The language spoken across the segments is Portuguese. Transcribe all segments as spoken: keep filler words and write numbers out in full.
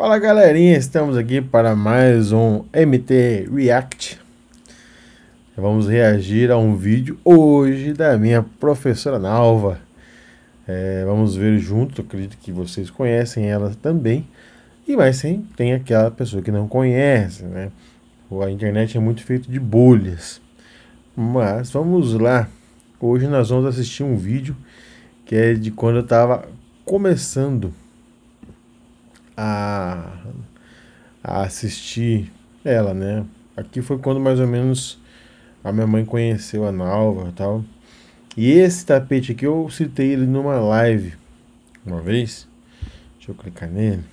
Fala galerinha, estamos aqui para mais um M T React. Vamos reagir a um vídeo hoje da minha professora Nalva. É, vamos ver juntos, acredito que vocês conhecem ela também. E mas sim, tem aquela pessoa que não conhece, né? A internet é muito feita de bolhas. Mas vamos lá. Hoje nós vamos assistir um vídeo que é de quando eu estava começando a assistir ela, né? Aqui foi quando mais ou menos a minha mãe conheceu a Nalva e tal. E esse tapete aqui eu citei ele numa live uma vez. Deixa eu clicar nele.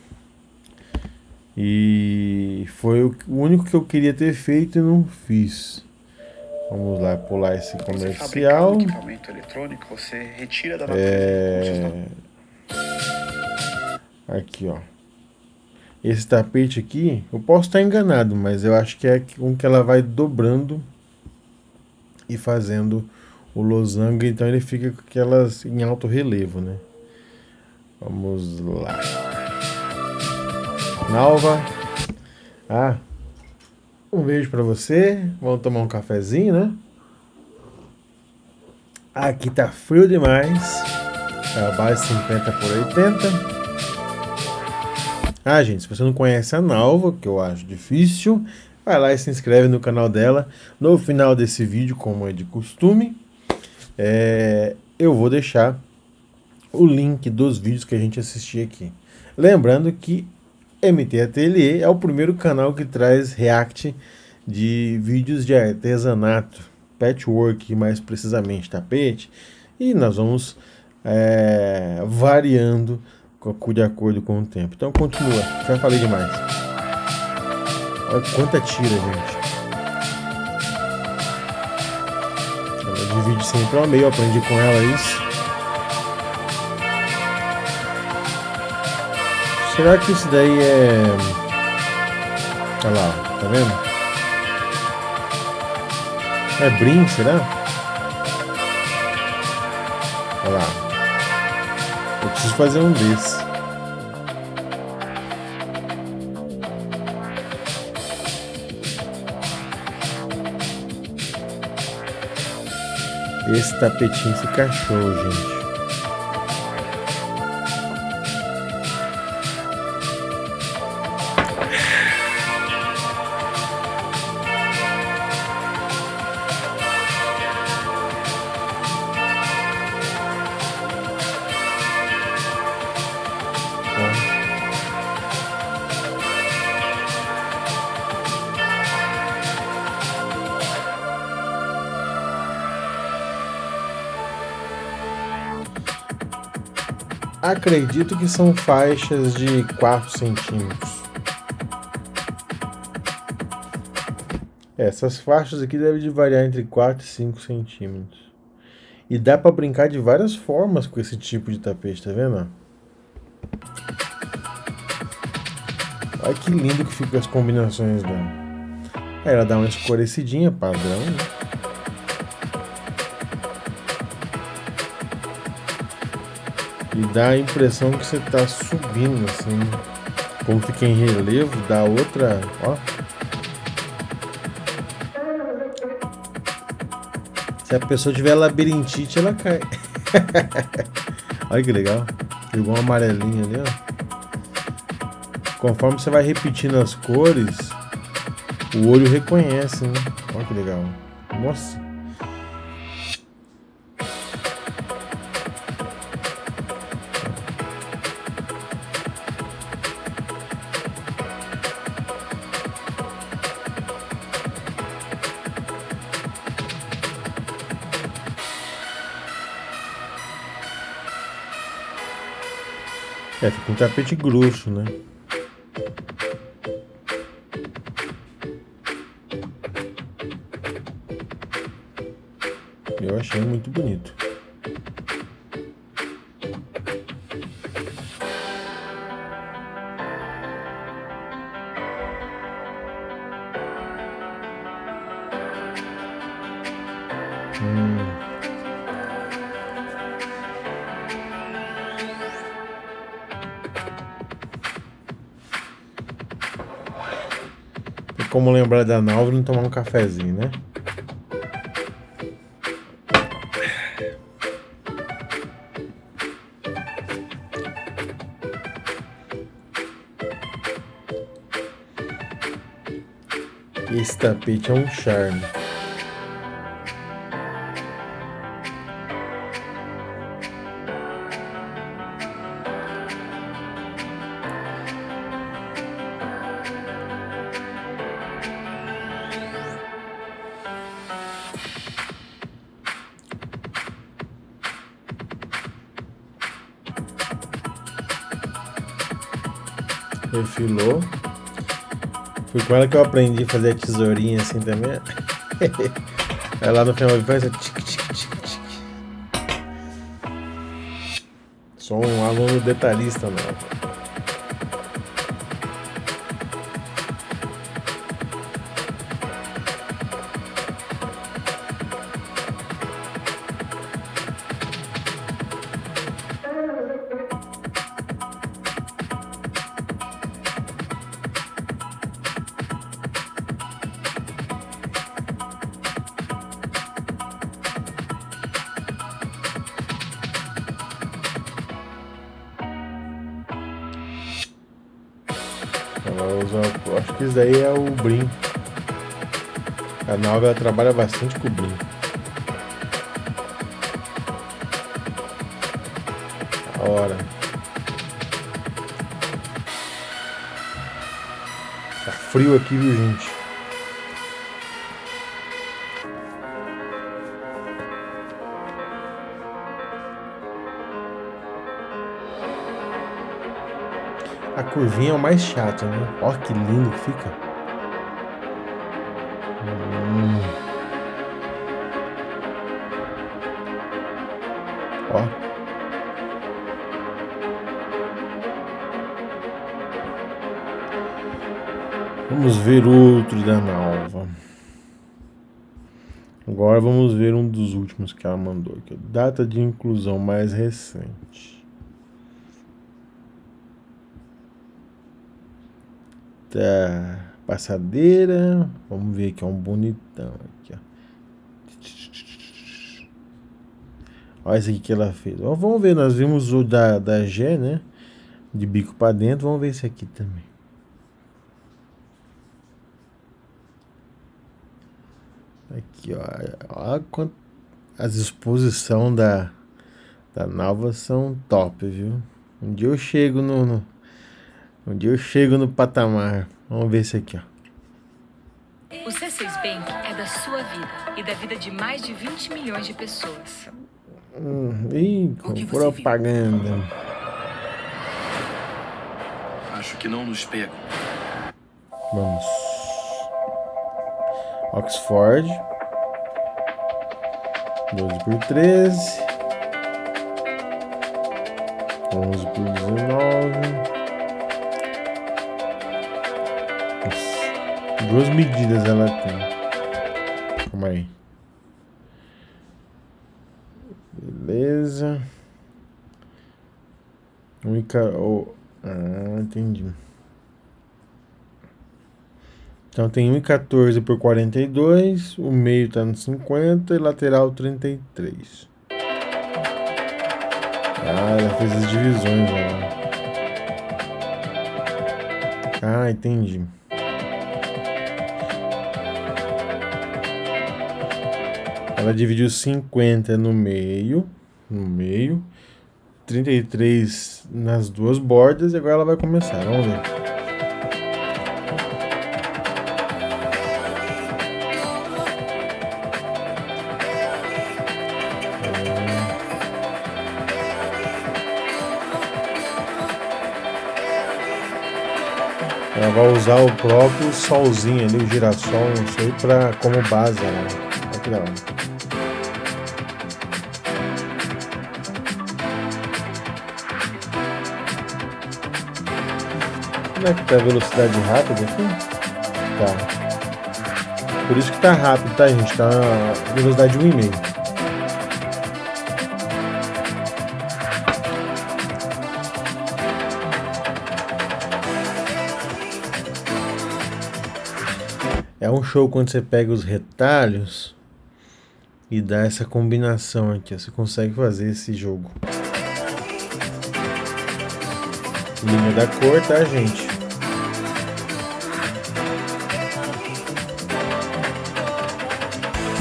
E foi o único que eu queria ter feito e não fiz. Vamos lá pular esse comercial. Você fabrica um equipamento eletrônico, você retira da natureza é... Aqui, ó. Esse tapete aqui, eu posso estar enganado, mas eu acho que é um que ela vai dobrando e fazendo o losango, então ele fica com aquelas em alto relevo, né? Vamos lá. Nalva. Ah, um beijo pra você. Vamos tomar um cafezinho, né? Aqui tá frio demais. É a base cinquenta por oitenta. Ah, gente, se você não conhece a Nalva, que eu acho difícil, vai lá e se inscreve no canal dela. No final desse vídeo, como é de costume, é, eu vou deixar o link dos vídeos que a gente assistiu aqui. Lembrando que M T Atelier é o primeiro canal que traz react de vídeos de artesanato, patchwork mais precisamente, tapete. E nós vamos é, variando de acordo com o tempo. Então continua, já falei demais. Olha quanta tira, gente. Ela divide sempre ao meio, eu aprendi com ela isso. Será que isso daí é... Olha lá, tá vendo? É brim, será? Olha lá. Eu preciso fazer um desse. Esse tapetinho fica show, gente. Acredito que são faixas de quatro centímetros. Essas faixas aqui devem variar entre quatro e cinco centímetros. E dá para brincar de várias formas com esse tipo de tapete, tá vendo? Olha que lindo que ficam as combinações dela. Aí ela dá uma escurecidinha padrão, né? E dá a impressão que você tá subindo, assim. Como fica em relevo, dá outra, ó. Se a pessoa tiver labirintite, ela cai. Olha que legal. Pegou uma amarelinha ali, ó. Conforme você vai repetindo as cores, o olho reconhece, né? Olha que legal. Nossa. É, fica um tapete grosso, né? Eu achei muito bonito. Hum. como lembrar da Nalva e não tomar um cafezinho, né? Esse tapete é um charme. Refilou. Foi com ela que eu aprendi a fazer a tesourinha assim também. Aí lá no final faz tic, tic, tic, tic. Só um aluno detalhista, não. Acho que isso daí é o brim. A Nalva trabalha bastante com o brim. A hora. Tá frio aqui, viu, gente? A curvinha é o mais chato, né? Ó, que lindo que fica. Hum. Ó. Vamos ver outro da Nalva. Agora vamos ver um dos últimos que ela mandou aqui. Data de inclusão mais recente. Tá, passadeira. Vamos ver aqui, é um bonitão aqui, ó. Ó, esse aqui que ela fez. Ó, vamos ver, nós vimos o da, da G, né? De bico pra dentro, vamos ver esse aqui também. Aqui, ó. Ó quant... As exposições da, da Nalva são top, viu? Um dia eu chego no... no... Um dia eu chego no patamar. Vamos ver esse aqui, ó. O C seis Bank é da sua vida e da vida de mais de vinte milhões de pessoas. Hum, ih, propaganda. Acho que não nos pegam. Vamos. Oxford. doze por treze. onze por dezenove. Duas medidas ela tem. Calma aí. Beleza. Única. Oh, ah, entendi. Então tem um e quatorze por quarenta e dois. O meio tá no cinquenta. E lateral trinta e três. Ah, ela fez as divisões, né? Ah, entendi. Ela dividiu cinquenta no meio, no meio, trinta e três nas duas bordas e agora ela vai começar, vamos ver. Ela vai usar o próprio solzinho ali, o girassol, não sei, pra, como base, né? Aqui da hora. Como é que tá a velocidade rápida aqui? Tá. Por isso que tá rápido, tá, gente? Tá na velocidade um e meio. É um show quando você pega os retalhos e dá essa combinação aqui. Você consegue fazer esse jogo. Linha da cor, tá, gente?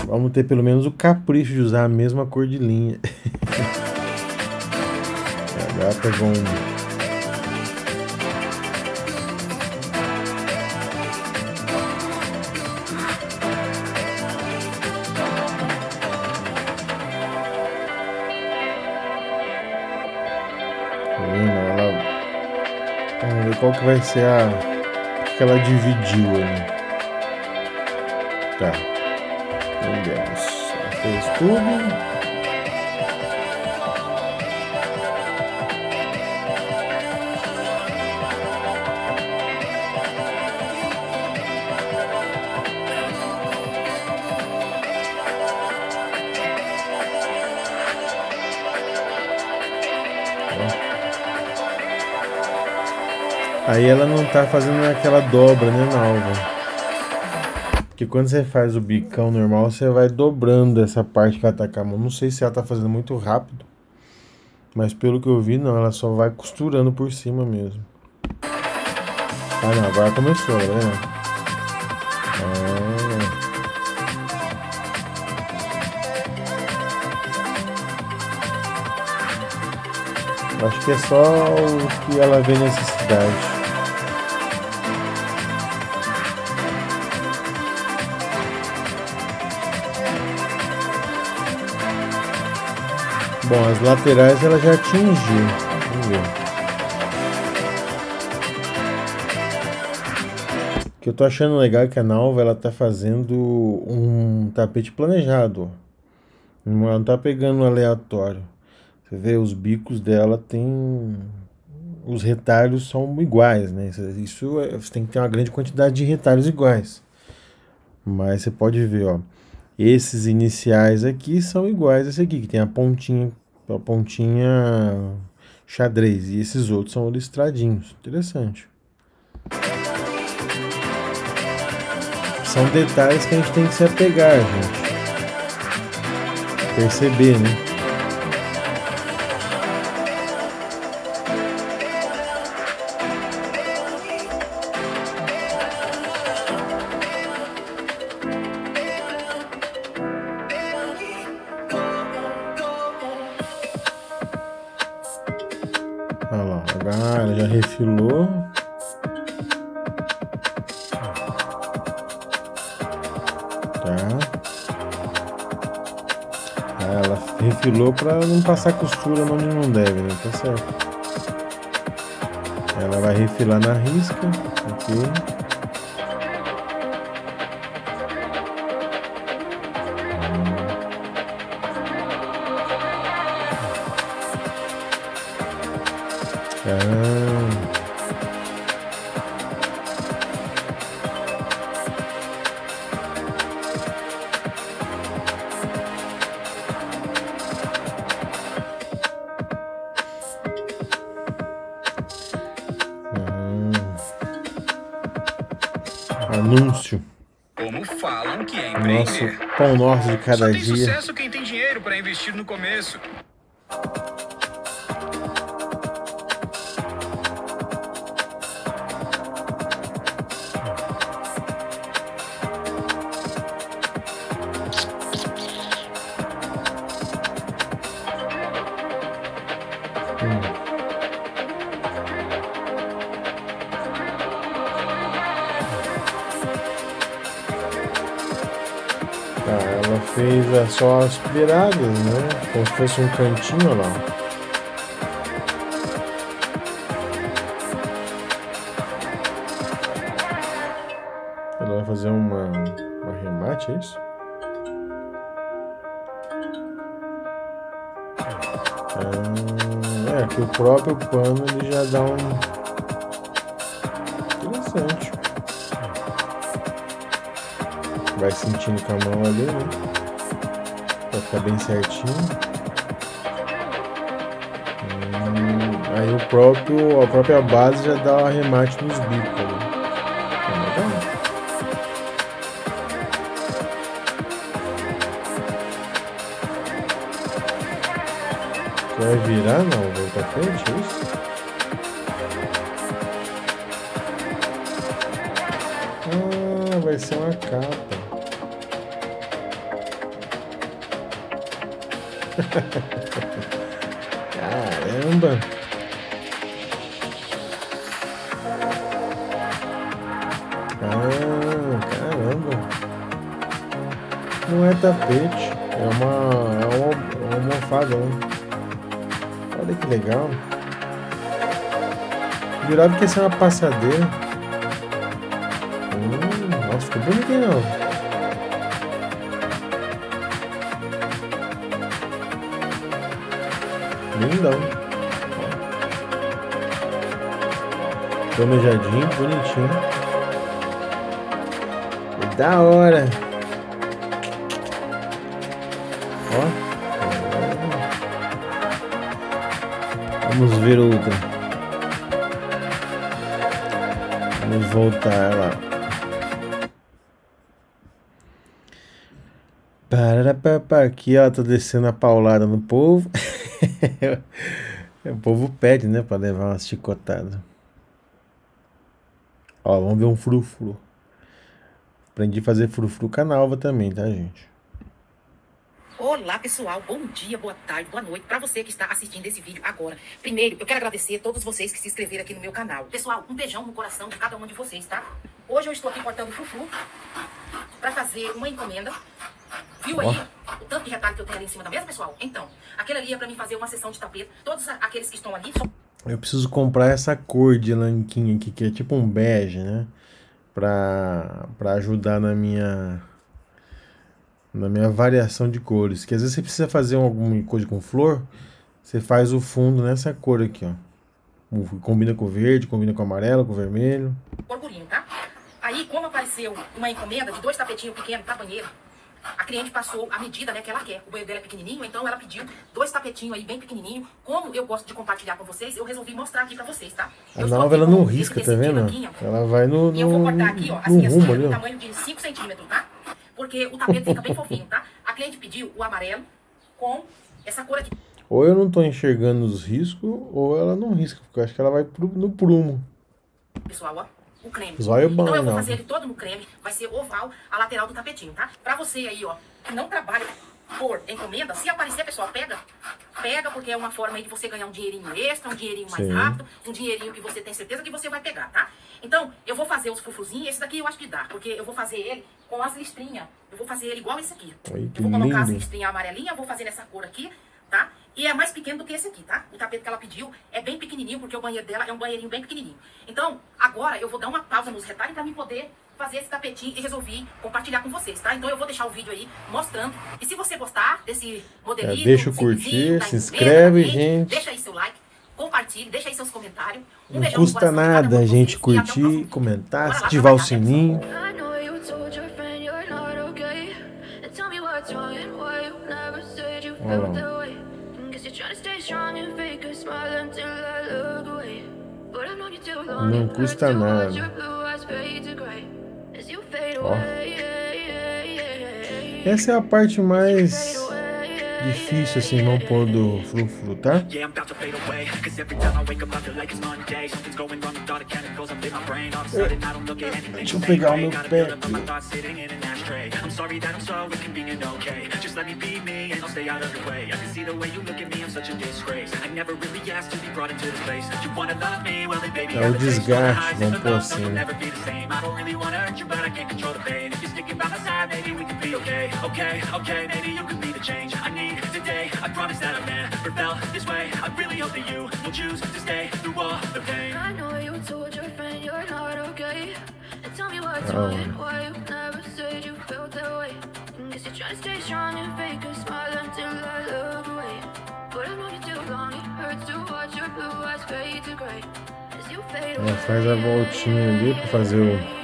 Vamos ter pelo menos o capricho de usar a mesma cor de linha. Agora pegou um... Qual que vai ser a... que ela dividiu ali. Tá. Vamos ver. Ela fez tudo. Ó. Aí ela não tá fazendo aquela dobra, né, Nalva? Porque quando você faz o bicão normal, você vai dobrando essa parte que ela tá com a mão. Não sei se ela tá fazendo muito rápido, mas pelo que eu vi, não. Ela só vai costurando por cima mesmo. Ah, não. Agora começou, né? Ah. Acho que é só o que ela vê necessidade. Bom, as laterais ela já atingiu. Vamos ver. O que eu tô achando legal é que a Nalva, ela tá fazendo um tapete planejado. Ela não tá pegando um aleatório. Você vê, os bicos dela tem... Os retalhos são iguais, né? Isso é... Você tem que ter uma grande quantidade de retalhos iguais. Mas você pode ver, ó. Esses iniciais aqui são iguais a esse aqui, que tem a pontinha, a pontinha xadrez. E esses outros são listradinhos. Interessante. São detalhes que a gente tem que se apegar, gente. Perceber, né? Olha lá, agora já refilou. Tá. Ela refilou para não passar costura onde não deve, né? Tá certo. Ela vai refilar na risca aqui. Anúncio. Como falam que é empreender. Nosso pão nosso de cada dia. Só tem sucesso quem tem dinheiro para investir no começo. Ela fez só as viradas, né? Como se fosse um cantinho lá. Ela vai fazer uma, uma remate, é isso? Ah, é que o próprio pano ele já dá um... Interessante. Vai sentindo com a mão ali, né? Pra ficar bem certinho. Hum, aí o próprio, a própria base já dá um arremate nos bicos, né? Vai virar? Não, vai pra frente, isso? Ah, vai ser uma capa. Caramba! Ah, caramba! Não é tapete, é uma, é uma, é uma almofada, né? Olha que legal! Jurava que ia ser uma passadeira. Hum, nossa, ficou bonito, não? Lindão. Planejadinho, bonitinho. Da hora. Ó. Vamos ver outra. Vamos voltar lá. Pararapapá. Aqui, ó, tô descendo a paulada no povo. O povo pede, né, para levar uma chicotada. Ó, vamos ver um frufru. Aprendi a fazer frufru com a Nalva também, tá, gente? Olá, pessoal. Bom dia, boa tarde, boa noite para você que está assistindo esse vídeo agora. Primeiro, eu quero agradecer a todos vocês que se inscreveram aqui no meu canal. Pessoal, um beijão no coração de cada um de vocês, tá? Hoje eu estou aqui cortando frufru para fazer uma encomenda. Viu aí oh. o tanto de retalho que eu tenho ali em cima da mesa, pessoal? Então, aquele ali é pra mim fazer uma sessão de tapete. Todos aqueles que estão ali... Eu preciso comprar essa cor de lanquinha aqui, que é tipo um bege, né? Pra, pra ajudar na minha... Na minha variação de cores. Que às vezes você precisa fazer alguma coisa com flor, você faz o fundo nessa cor aqui, ó. Combina com o verde, combina com o amarelo, com o vermelho. Orgurinho, tá? Aí, como apareceu uma encomenda de dois tapetinhos pequenos pra banheiro, a cliente passou a medida, né, que ela quer. O banheiro dela é pequenininho, então ela pediu dois tapetinhos aí bem pequenininho. Como eu gosto de compartilhar com vocês, eu resolvi mostrar aqui pra vocês, tá? A Nalva, ela não risca, tá vendo? Aqui, ela vai no, no, eu vou cortar aqui, ó, as minhas tiras do tamanho de cinco centímetros, tá? Porque o tapete fica bem fofinho, tá? A cliente pediu o amarelo com essa cor aqui. Ou eu não tô enxergando os riscos, ou ela não risca, porque eu acho que ela vai pro, no prumo. Pessoal, ó. O creme. Vai bom, então eu vou fazer ele todo no creme, vai ser oval a lateral do tapetinho, tá? Pra você aí, ó, que não trabalha por encomenda, se aparecer, pessoal, pega, pega, porque é uma forma aí de você ganhar um dinheirinho extra, um dinheirinho mais Sim. rápido, um dinheirinho que você tem certeza que você vai pegar, tá? Então, eu vou fazer os fufuzinhos, esse daqui eu acho que dá, porque eu vou fazer ele com as listrinhas, eu vou fazer ele igual esse aqui. Oi, eu vou colocar lindo. As listrinhas amarelinhas, vou fazer nessa cor aqui, tá? E é mais pequeno do que esse aqui, tá? O tapete que ela pediu é bem pequenininho, porque o banheiro dela é um banheirinho bem pequenininho. Então, agora eu vou dar uma pausa nos retalhos pra mim poder fazer esse tapetinho e resolvi compartilhar com vocês, tá? Então eu vou deixar o vídeo aí mostrando. E se você gostar desse modelinho... É, deixa o curtir, se inscreve, gente. Deixa aí seu like, compartilhe, deixa aí seus comentários. Um Não custa nada, a gente curtir, comentar, ativar o sininho. Olha lá. Não custa nada. Ó. Essa é a parte mais difícil, assim, não pôr do frufru, tá? Eu... Deixa eu pegar o meu pé aqui. É o desgaste, vamos pôr assim, né? Ela faz a voltinha ali pra fazer o...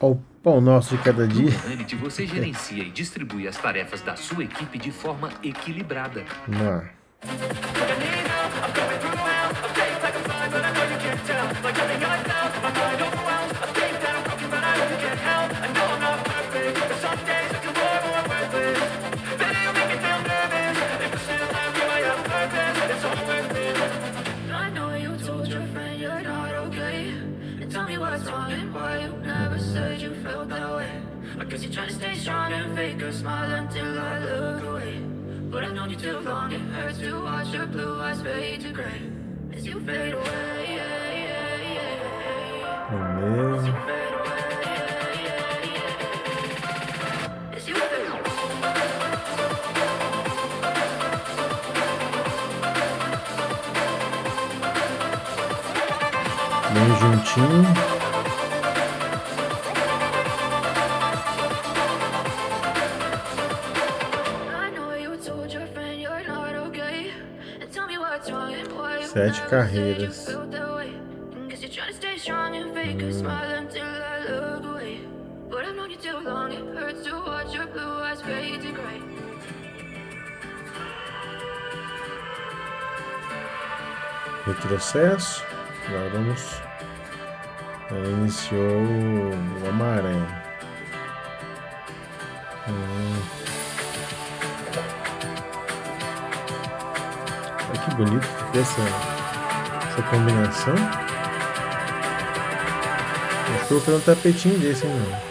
ao pão nosso de cada dia. O Revit você gerencia e distribui as tarefas da sua equipe de forma equilibrada. Não. Bem juntinho. Sete carreiras. Hum. Retrocesso. Agora vamos. Ela iniciou uma maré. Hum. Olha que bonito que é essa. Essa combinação. Acho que eu vou fazer um tapetinho desse, hein, mano.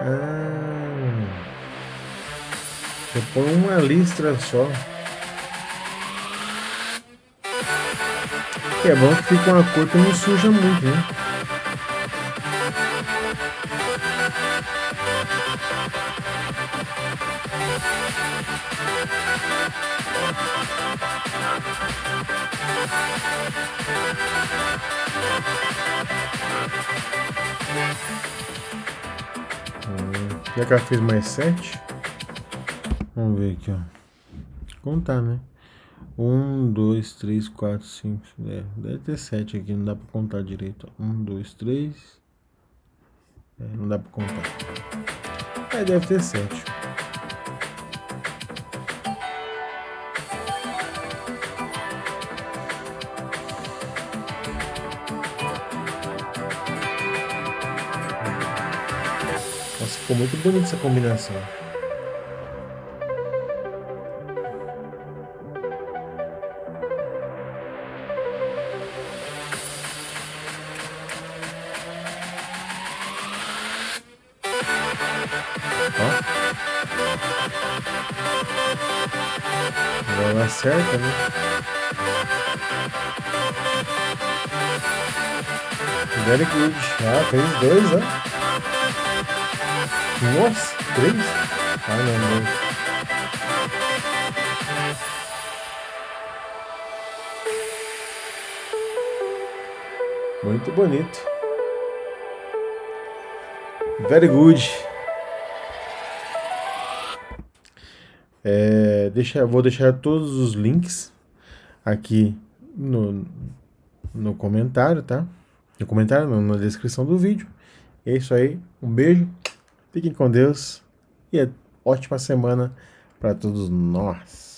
Ah, eu ponho uma listra só. Que é bom que fica uma cor que não suja muito, né? Já que eu fiz mais sete, vamos ver aqui, ó. Contar, né? um, dois, três, quatro, cinco, dez. Deve ter sete aqui, não dá pra contar direito. um, dois, três. Não dá pra contar. Aí deve ter sete. Ficou muito bonita essa combinação. Ó. Agora ela acerta, né? Very good. Ah, fez dois, ó. Nossa, três? Ai, meu Deus. Muito bonito. Very good. É, deixa, vou deixar todos os links aqui no, no comentário, tá? No comentário, não, na descrição do vídeo. É isso aí. Um beijo. Fiquem com Deus e é ótima semana para todos nós.